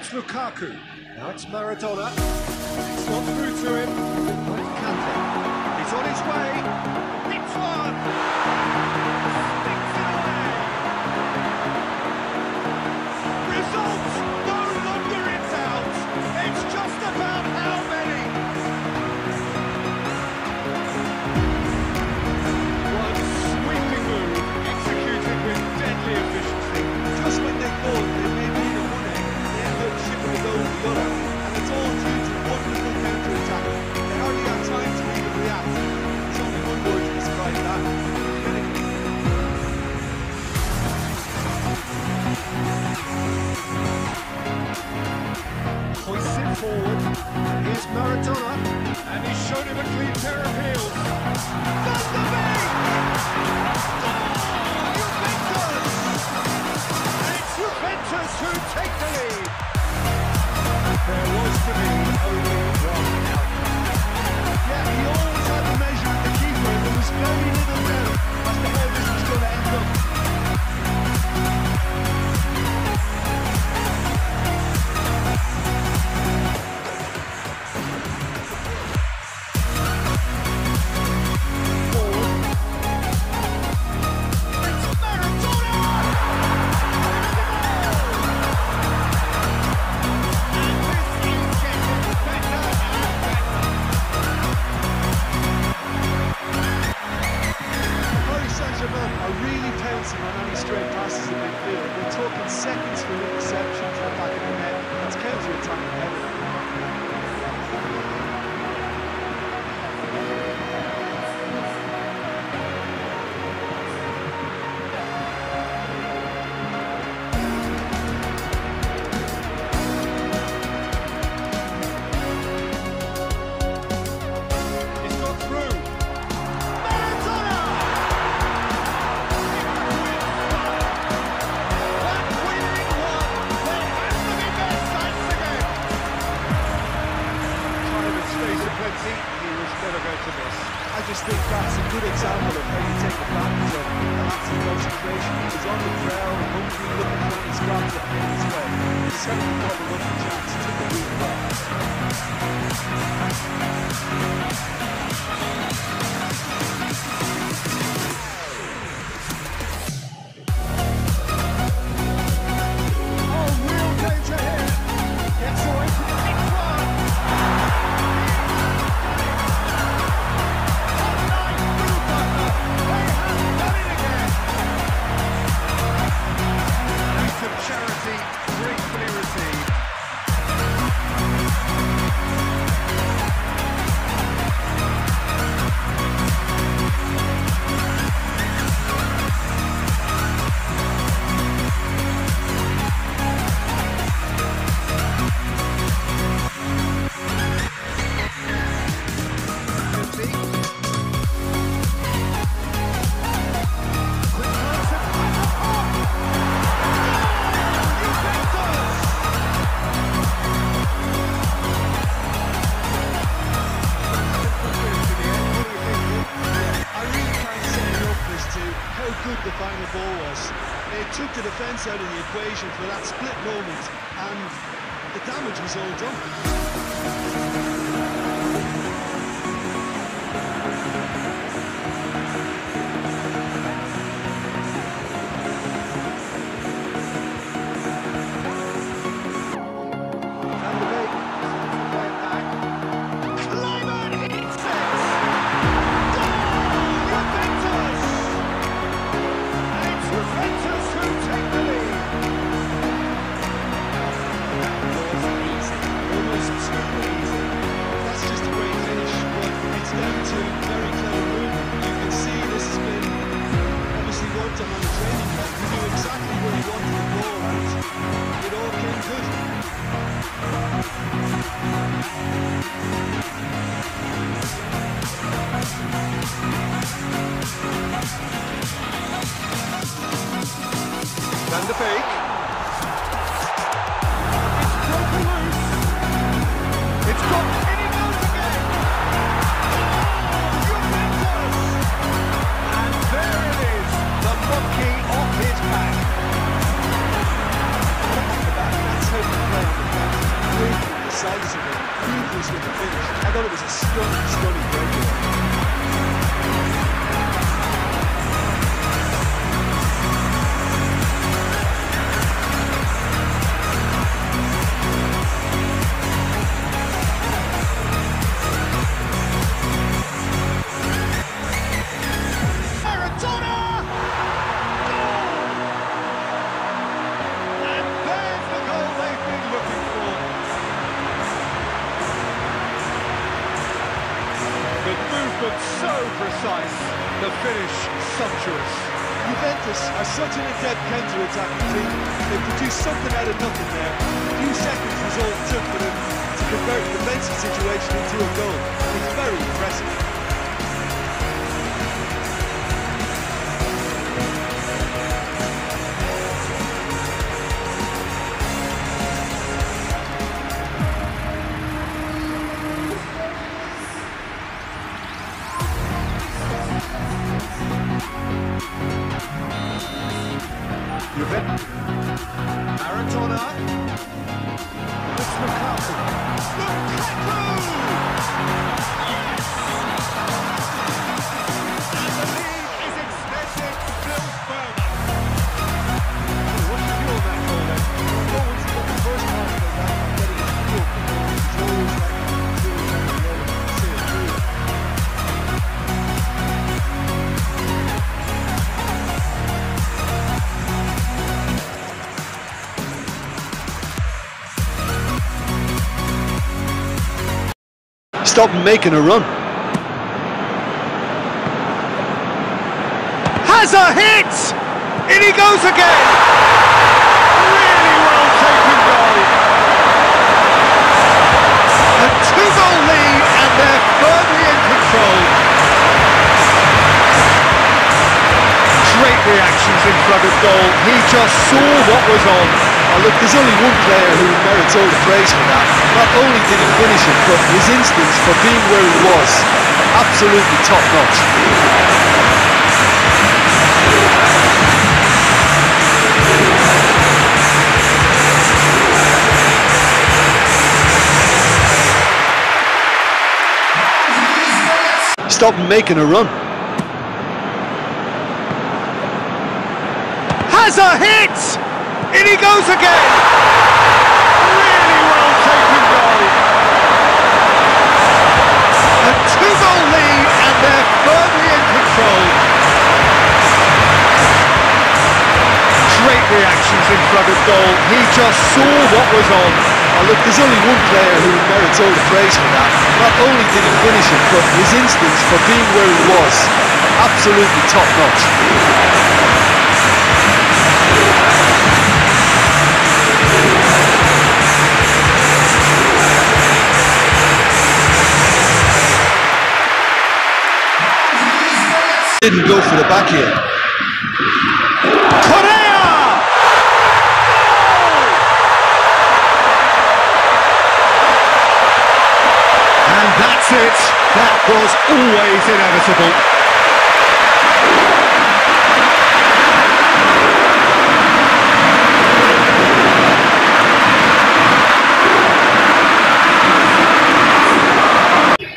it's Lukaku. Now it's Maradona. It's not through to him. He's on his way. It's one. Sticks it away. Results no longer in doubt. It's just about how many. One sweeping move executed with deadly efficiency. Just when they thought they may be a winner, their look shifted over the other. And it's all due to one little counter-attack. They hardly have time to even react. There's only one word to describe that. Clinical. Hoists it forward. Here's Maradona. And he's shown him a clean pair of heels. That's the big! Oh, Juventus! And it's Juventus who take the lead. There was to be only one outcome. Yeah, he always had to measure at the keeper. There was no little doubt as to how this was going to end up. Out of the equation for that split moment, and the damage was all done. And the big went back. Kleiman hits it! Goal, Juventus! It's Juventus who take the lead. It's too easy. decisive and ruthless with the finish. I thought it was a stunning, stunning breakdown. But so precise, the finish sumptuous. Juventus are such an adept counter-attacking team. They produced something out of nothing there. A few seconds was all it took for them to convert the defensive situation into a goal. It was very impressive. Maradona, it's McCartney, Lukaku! Yes! And the league is extended still further. What a fuel that goal then. Forwards got the first half of that, but it was fuel. Controls that stop making a run. Hazard hits! In he goes again! Really well taken goal. A 2-goal lead and they're firmly in control. Great reactions in front of goal. He just saw what was on. Oh, look, there's only one player who merits all the praise for that. Not only did he finish it, but his instincts for being where he was, absolutely top-notch. Stop making a run. Has a hit! In he goes again! Really well taken goal! A 2-goal lead and they're firmly in control. Great reactions in front of goal. He just saw what was on. Oh, look, there's only one player who merits all the praise for that. Not only did he finish it, but his instincts for being where he was, absolutely top-notch. Didn't go for the back here. Correa! Goal! And that's it. That was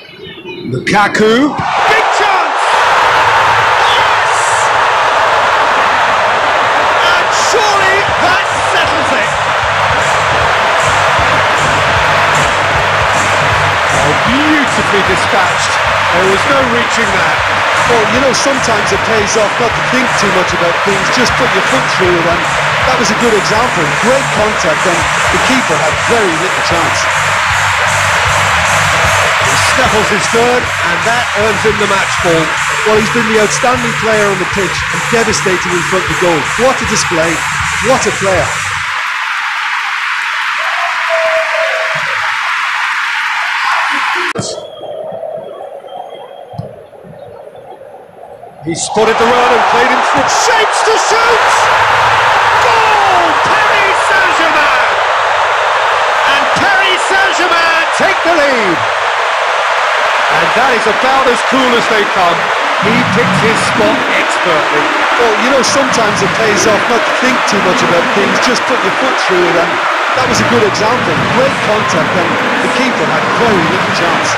always inevitable. Lukaku. Dispatched. There was no reaching that. Well, you know, sometimes it pays off not to think too much about things, just put your foot through it, and that was a good example. Great contact, and the keeper had very little chance. He snaffles his third, and that earns him the match ball. Well, he's been the outstanding player on the pitch, and devastating in front of the goal. What a display, what a player. He spotted the run and played in foot, shapes to shoot! Goal! Paris Saint-Germain! And Paris Saint-Germain take the lead! And that is about as cool as they come. He picks his spot expertly. Well, you know, sometimes it pays off not to think too much about things, just put your foot through it and That was a good example, great contact, and the keeper had very little chance.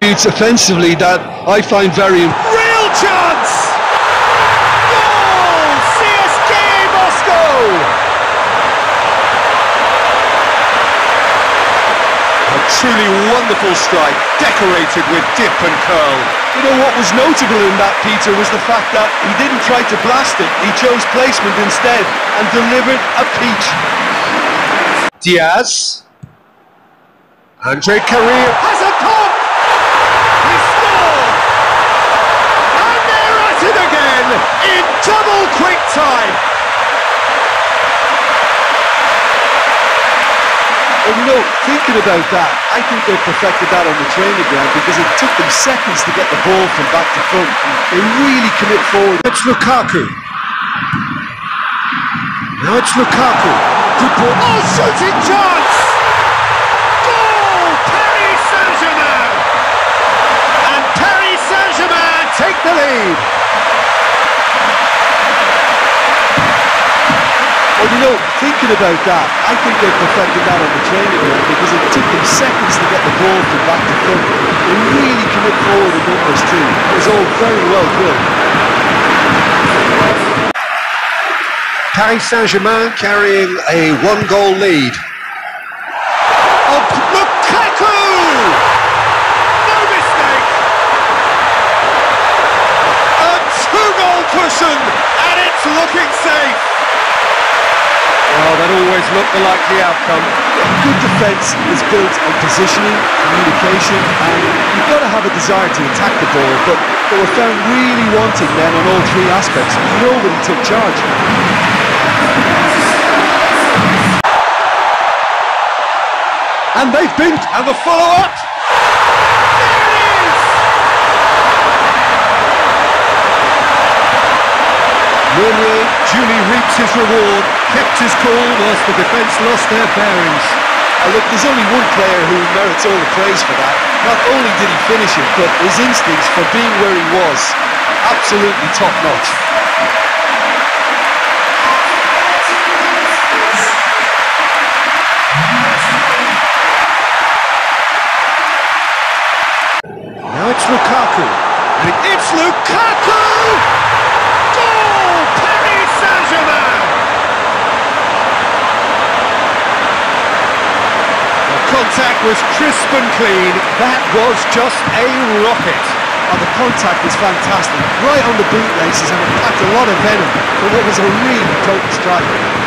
It's offensively that I find very... Real chance! Goal! CSKA Moscow! A truly wonderful strike, decorated with dip and curl. You know, what was notable in that, Peter, was the fact that he didn't try to blast it, he chose placement instead and delivered a peach. Diaz. Andre Carrillo. Hazard caught! He scored! And they're at it again in double quick time! And you know, thinking about that, I think they perfected that on the training ground because it took them seconds to get the ball from back to front. They really commit forward. It's Lukaku. Now it's Lukaku. Good ball. Oh, shooting chance! Goal! Paris Saint-Germain! And Paris Saint-Germain take the lead. Well, you know, thinking about that, I think they perfected that on the training ground because it took them seconds to get the ball from back to front. They really commit forward and won this team. It was all very well built. Paris Saint-Germain carrying a one-goal lead. Lukaku! No mistake! A two-goal cushion, and it's looking safe. Oh, that always looked the likely outcome. Good defence is built on positioning, communication, and you've got to have a desire to attack the ball, but they were found really wanting then on all three aspects. Nobody took charge. And they've been... And the follow-up! There it is! Mournier duly reaps his reward. Kept his cool whilst the defence lost their bearings. Look, there's only one player who merits all the praise for that. Not only did he finish it, but his instincts for being where he was, absolutely top-notch. Now it's Lukaku. It's Lukaku! Goal! Paris Saint-Germain! Contact was crisp and clean. That was just a rocket. Oh, the contact was fantastic. Right on the boot laces, and it packed a lot of venom for what was a really potent strike.